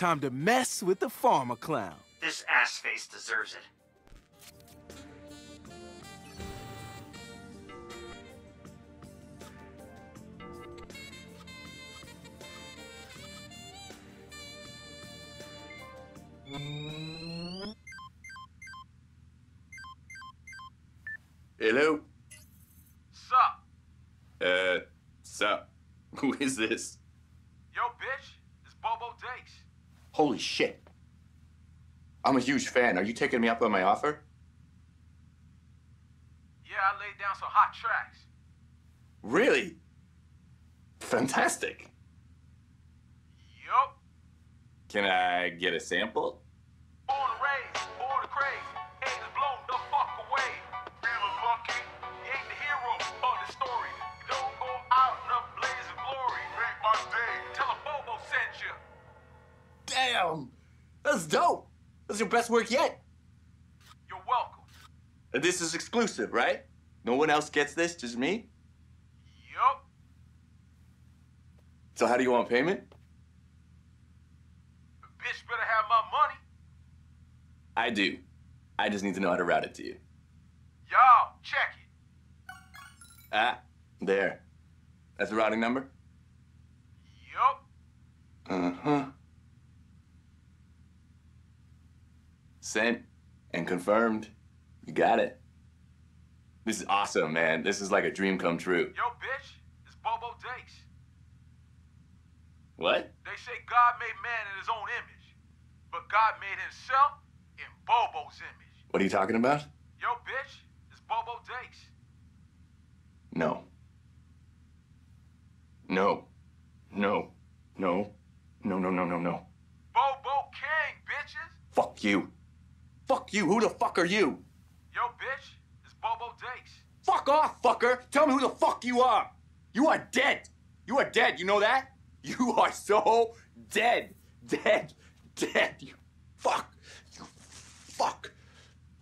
Time to mess with the farmer clown. This ass face deserves it. Hello? Sup? Sup? Who is this? Yo, bitch, it's Bobo Dakes. Holy shit. I'm a huge fan. Are you taking me up on my offer? Yeah, I laid down some hot tracks. Really? Fantastic. Yup. Can I get a sample? Born and raised, born and crazy. Ain't it blown the fuck away. Real monkey, he ain't the hero of the story. Don't go out in a blaze of glory. Make my day. Tell a Bobo sent you. Damn, that's dope. That's your best work yet. You're welcome. This is exclusive, right? No one else gets this, just me? Yup. So how do you want payment? Bitch better have my money. I do. I just need to know how to route it to you. Y'all, check it. Ah, there. That's the routing number? Yup. Uh-huh. Sent and confirmed. You got it. This is awesome, man. This is like a dream come true. Yo, bitch, it's Bobo Dakes. What? They say God made man in his own image, but God made himself in Bobo's image. What are you talking about? Yo, bitch, it's Bobo Dakes. No. No. No. No. No, no, no, no, no. Bobo King, bitches. Fuck you. Fuck you, who the fuck are you? Yo, bitch, it's Bobo Dakes. Fuck off, fucker! Tell me who the fuck you are! You are dead! You are dead, you know that? You are so dead! Dead! Dead! You fuck! You fuck!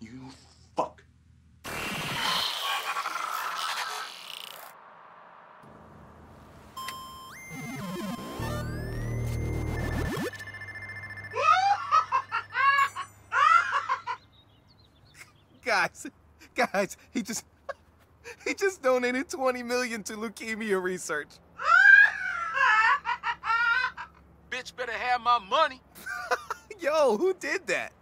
You fuck! Guys, he just donated $20 million to leukemia research. Bitch better have my money. Yo, who did that?